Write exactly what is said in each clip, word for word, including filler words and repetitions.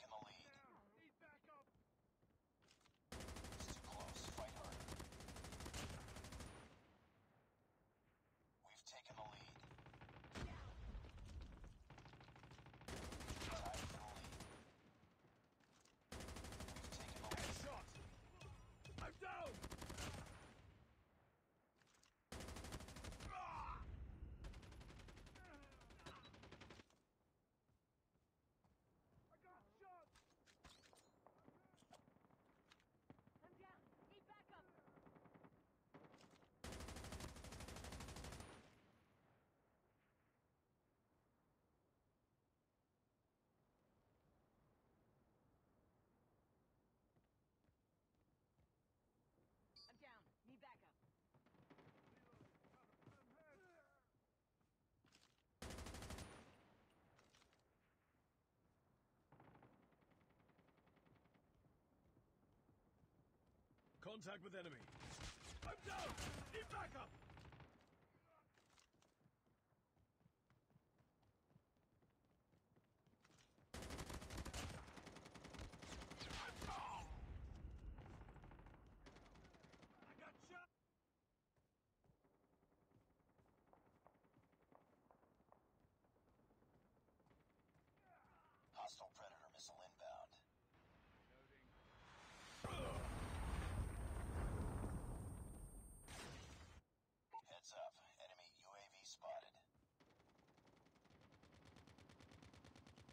taken the lead. Need backup. It's too close. Fight hard. We've taken the lead. I'm down! Ah! I got shot! I'm down! Need backup! I'm down. Need backup. Contact with enemy. I'm down. Need backup. Hostile Predator missile inbound. Loading. Heads up. Enemy U A V spotted.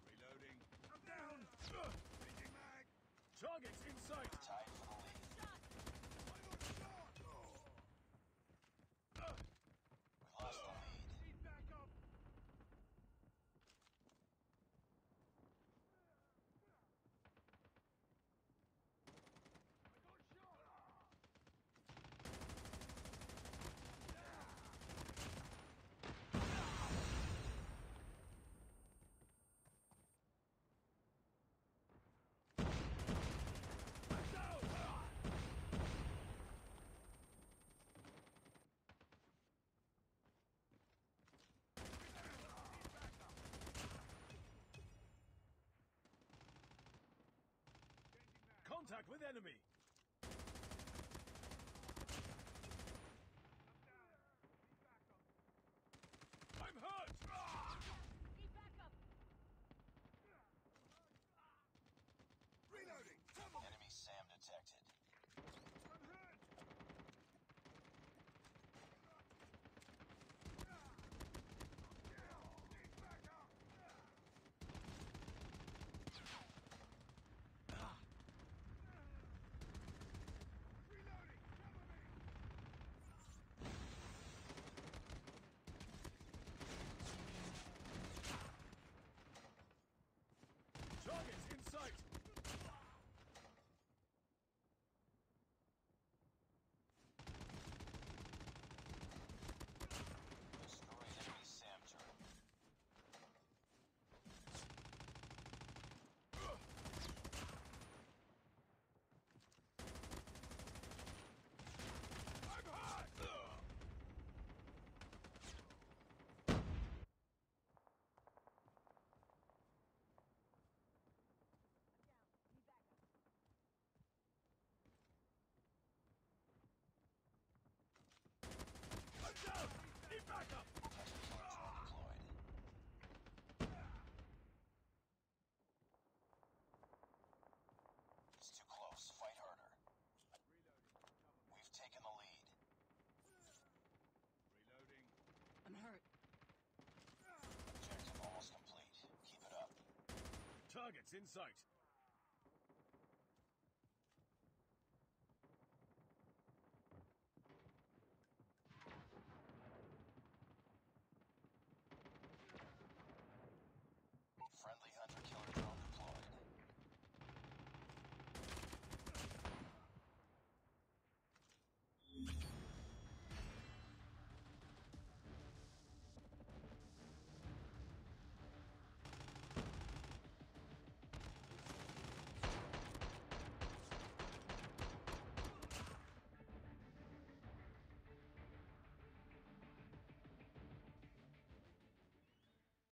Reloading. I'm down! Reaching mag! Target's in sight! Tied for the lead. Contact with enemy. I'm hurt. Need backup. Reloading. Enemy SAM detected. I'm hurt. Target's in sight! Destroy enemy SAM turret. Need backup! Deployed. It's too close. Fight harder. We've taken the lead. Reloading. I'm hurt. Objective almost complete. Keep it up. Target's in sight.